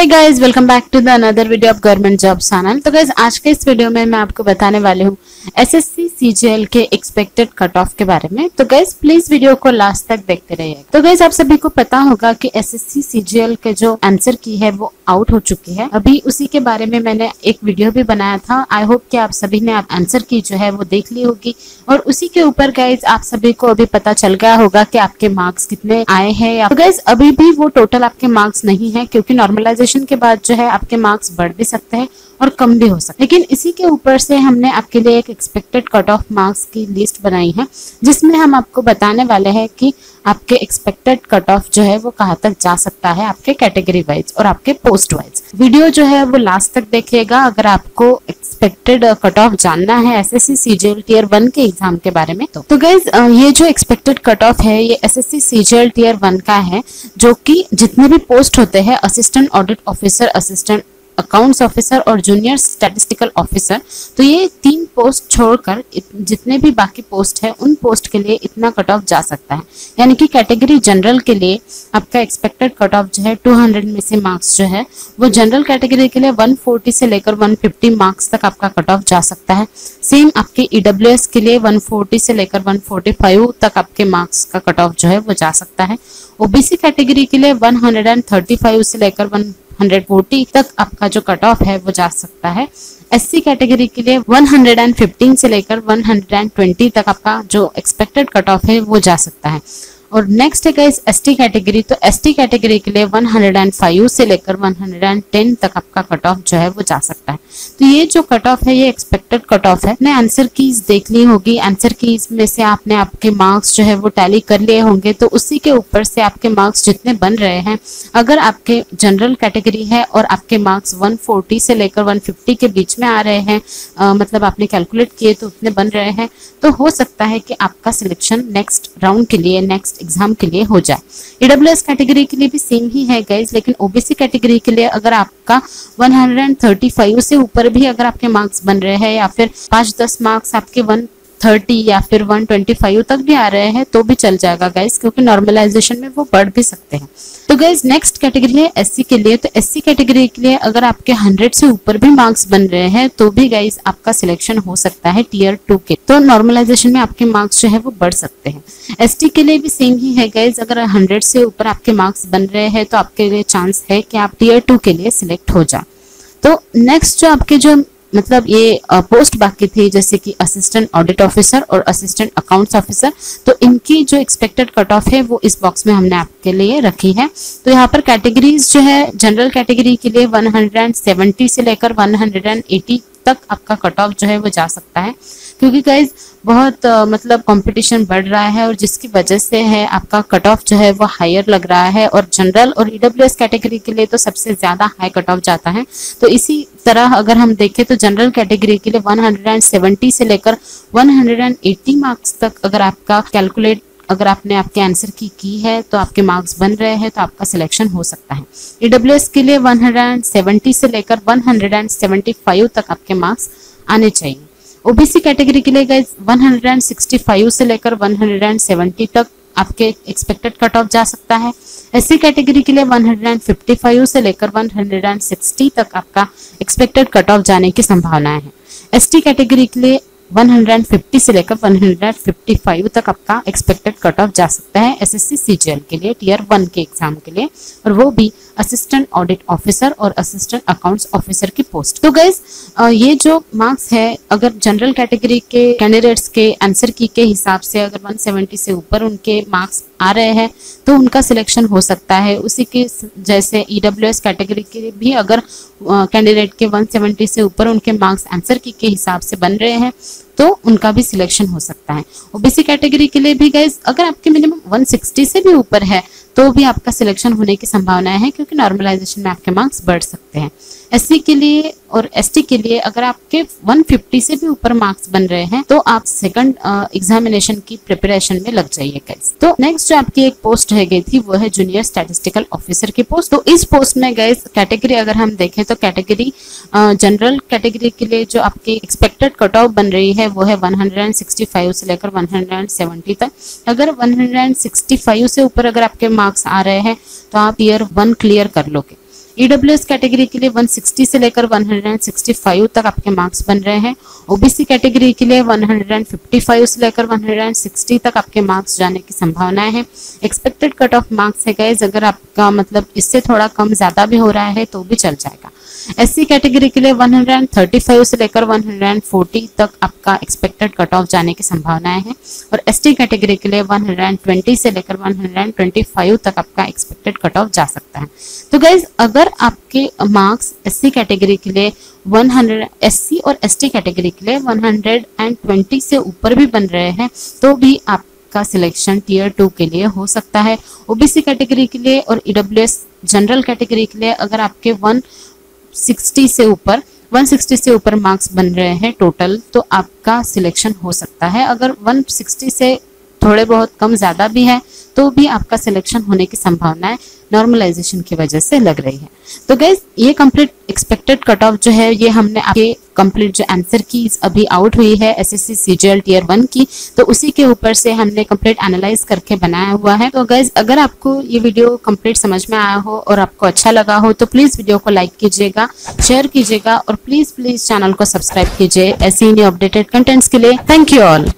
Hey guys, welcome back to the another video of government job channel. तो guys, आज के इस video में मैं आपको बताने वाली हूँ एसएससी सीजीएल के एक्सपेक्टेड कट ऑफ के बारे में। तो गाइस, प्लीज वीडियो को लास्ट तक देखते रहिए। तो गाइस, आप सभी को पता होगा कि एसएससी सीजीएल के जो आंसर की है वो आउट हो चुकी है। अभी उसी के बारे में मैंने एक वीडियो भी बनाया था। आई होप कि आप सभी ने आंसर की जो है वो देख ली होगी और उसी के ऊपर गाइज आप सभी को अभी पता चल गया होगा कि आपके मार्क्स कितने आए हैं। तो गाइज, अभी भी वो टोटल आपके मार्क्स नहीं है, क्योंकि नॉर्मलाइजेशन के बाद जो है आपके मार्क्स बढ़ भी सकते हैं और कम भी हो सकते हैं। लेकिन इसी के ऊपर से हमने आपके लिए एक एक्सपेक्टेड कट ऑफ मार्क्स की लिस्ट बनाई है, जिसमें हम आपको बताने वाले हैं कि आपके एक्सपेक्टेड कट ऑफ जो है वो कहाँ तक जा सकता है आपके कैटेगरी वाइज और आपके पोस्ट वाइज। वीडियो जो है वो लास्ट तक देखिएगा अगर आपको एक्सपेक्टेड कट ऑफ जानना है एसएससी सीजीएल टीयर 1 के एग्जाम के बारे में। तो गाइज, ये जो एक्सपेक्टेड कट ऑफ है ये एसएससी सीजीएल टीयर 1 का है, जो कि जितने भी पोस्ट होते हैं assistant audit officer, assistant accounts officer और जूनियर स्टैटिस्टिकल ऑफिसर, तो ये तीन पोस्ट छोड़कर जितने भी बाकी पोस्ट है उन पोस्ट के लिए इतना कट ऑफ जा सकता है। यानी कि कैटेगरी जनरल के लिए आपका एक्सपेक्टेड कट ऑफ जो है 200 में से मार्क्स जो है वो जनरल कैटेगरी के लिए 140 से लेकर 150 मार्क्स तक आपका कट ऑफ जा सकता है। सेम आपके ईडब्ल्यूएस के लिए 140 से लेकर 145 तक आपके मार्क्स का कट ऑफ जो है वो जा सकता है। ओबीसी कैटेगरी के लिए 135 से लेकर 140 तक आपका जो कट ऑफ है वो जा सकता है। एससी कैटेगरी के लिए 115 से लेकर 120 तक आपका जो एक्सपेक्टेड कट ऑफ है वो जा सकता है। और नेक्स्ट है गाइस एसटी कैटेगरी, तो एसटी कैटेगरी के लिए 105 से लेकर 110 तक आपका कट ऑफ जो है वो जा सकता है। तो ये जो कट ऑफ है ये एक्सपेक्टेड कट ऑफ है। आपने आंसर कीज देख ली होगी, आंसर कीज में से आपने आपके मार्क्स जो है वो टैली कर लिए होंगे, तो उसी के ऊपर से आपके मार्क्स जितने बन रहे हैं, अगर आपके जनरल कैटेगरी है और आपके मार्क्स 140 से लेकर 150 के बीच में आ रहे हैं, मतलब आपने कैलकुलेट किए तो उतने बन रहे हैं, तो हो सकता है कि आपका सिलेक्शन नेक्स्ट राउंड के लिए, नेक्स्ट एग्जाम के लिए हो जाए। ईडब्ल्यूएस कैटेगरी के लिए भी सेम ही है गाइज, लेकिन ओबीसी कैटेगरी के लिए अगर आपका 135 से ऊपर भी अगर आपके मार्क्स बन रहे हैं या फिर 5-10 मार्क्स आपके 130 या फिर 125 तक भी आ रहे हैं तो भी चल जाएगा गाइज, क्योंकि नॉर्मलाइजेशन में वो बढ़ भी सकते हैं। तो गाइज, नेक्स्ट कैटेगरी है एससी के लिए, तो एससी कैटेगरी के लिए अगर आपके 100 से ऊपर भी मार्क्स बन रहे हैं तो भी गाइज आपका सिलेक्शन हो सकता है टियर 2 के, तो नॉर्मलाइजेशन में आपके मार्क्स जो है वो बढ़ सकते हैं। एसटी के लिए भी सेम ही है गाइज, अगर 100 से ऊपर आपके मार्क्स बन रहे हैं तो आपके लिए चांस है कि आप टियर 2 के लिए सिलेक्ट हो जाए। तो नेक्स्ट जो आपके जो मतलब ये पोस्ट बाकी थी जैसे कि असिस्टेंट ऑडिट ऑफिसर और असिस्टेंट अकाउंट्स ऑफिसर, तो इनकी जो एक्सपेक्टेड कट ऑफ है वो इस बॉक्स में हमने आपके लिए रखी है। तो यहाँ पर कैटेगरीज जो है जनरल कैटेगरी के लिए 170 से लेकर 180 तक आपका कट ऑफ जो है वो जा सकता है, क्योंकि गाइज बहुत मतलब कंपटीशन बढ़ रहा है और जिसकी वजह से है आपका कट ऑफ जो है वो हायर लग रहा है। और जनरल और ईडब्ल्यूएस कैटेगरी के लिए तो सबसे ज्यादा हाई कट ऑफ जाता है। तो इसी तरह अगर हम देखें तो जनरल कैटेगरी के लिए 170 से लेकर 180 मार्क्स तक अगर आपका कैलकुलेट, अगर आपने आपके आंसर की है तो आपके मार्क्स बन रहे हैं तो आपका सिलेक्शन हो सकता है। ईडब्ल्यूएस के लिए 170 से लेकर 175 तक आपके मार्क्स आने चाहिए। ओबीसी कैटेगरी के लिए गाइस 165 से लेकर 170 तक आपके एक्सपेक्टेड कट ऑफ जा सकता है। एससी कैटेगरी के लिए 155 से लेकर 160 तक आपका एक्सपेक्टेड कट ऑफ जाने की संभावना है। एसटी कैटेगरी के लिए 150 से लेकर 155 तक आपका एक्सपेक्टेड कट ऑफ जा सकता है एसएससी सीजीएल के लिए टियर 1 के एग्जाम के लिए, और वो भी असिस्टेंट ऑडिट ऑफिसर और असिस्टेंट अकाउंट्स ऑफिसर की पोस्ट। तो गाइज, ये जो मार्क्स है अगर जनरल कैटेगरी के कैंडिडेट्स के आंसर की के हिसाब से अगर 170 से ऊपर उनके मार्क्स आ रहे हैं तो उनका सिलेक्शन हो सकता है। उसी के जैसे ईडब्ल्यूएस कैटेगरी के भी अगर कैंडिडेट के 170 से ऊपर उनके मार्क्स आंसर की के हिसाब से बन रहे हैं तो उनका भी सिलेक्शन हो सकता है। ओबीसी कैटेगरी के लिए भी गाइज अगर आपके मिनिमम 160 से भी ऊपर है तो भी आपका सिलेक्शन होने की संभावना है, क्योंकि नॉर्मलाइजेशन में आपके मार्क्स बढ़ सकते हैं। एससी के लिए और एसटी के लिए अगर आपके 150 से भी ऊपर मार्क्स बन रहे हैं तो आप सेकंड एग्जामिनेशन की प्रिपरेशन में लग जाइए गाइज। तो नेक्स्ट जो आपकी एक पोस्ट रह गई थी वो है जूनियर स्टैटिस्टिकल ऑफिसर की पोस्ट। तो इस पोस्ट में गाइज कैटेगरी अगर हम देखें तो कैटेगरी जनरल कैटेगरी के लिए जो आपकी एक्सपेक्टेड कट ऑफ बन रही है वो है 165 से लेकर 170 तक। अगर 165 से ऊपर अगर आपके मार्क्स आ रहे हैं तो आप टियर 1 क्लियर कर लोगे। ईडब्ल्यूएस कैटेगरी के लिए 160 से लेकर 165 तक आपके मार्क्स बन रहे हैं। ओबीसी कैटेगरी के लिए 155 से लेकर 160 तक आपके मार्क्स जाने की संभावनाएं हैं। एक्सपेक्टेड कट ऑफ मार्क्स है गाइस, अगर आपका मतलब इससे थोड़ा कम ज्यादा भी हो रहा है तो भी चल जाएगा। एससी कैटेगरी के लिए 135 से लेकर 140 तक आपका एक्सपेक्टेड कट ऑफ जाने की संभावनाएं हैं और एसटी कैटेगरी के लिए 120 से लेकर 125 तक आपका एक्सपेक्टेड कट ऑफ जा सकता है। तो गाइज अगर आपके मार्क्स एससी कैटेगरी के लिए एससी और एसटी कैटेगरी के लिए 120 से ऊपर भी बन रहे हैं तो भी आपका सिलेक्शन Tier 2 के लिए हो सकता है। ओबीसी कैटेगरी के लिए और ईडब्ल्यूएस जनरल कैटेगरी के लिए अगर आपके 160 से ऊपर मार्क्स बन रहे हैं टोटल तो आपका सिलेक्शन हो सकता है। अगर 160 से थोड़े बहुत कम ज़्यादा भी है तो भी आपका सिलेक्शन होने की संभावनाएं नॉर्मलाइजेशन की वजह से लग रही है। तो गाइज ये कंप्लीट एक्सपेक्टेड कट ऑफ जो है ये हमने आपके कंप्लीट जो आंसर की अभी आउट हुई है एसएससी सीजीएल Tier 1 की, तो उसी के ऊपर से हमने कंप्लीट एनालाइज करके बनाया हुआ है। तो गाइज अगर आपको ये वीडियो कंप्लीट समझ में आया हो और आपको अच्छा लगा हो तो प्लीज वीडियो को लाइक कीजिएगा, शेयर कीजिएगा और प्लीज चैनल को सब्सक्राइब कीजिए ऐसे ही अपडेटेड कंटेंट्स के लिए। Thank you all.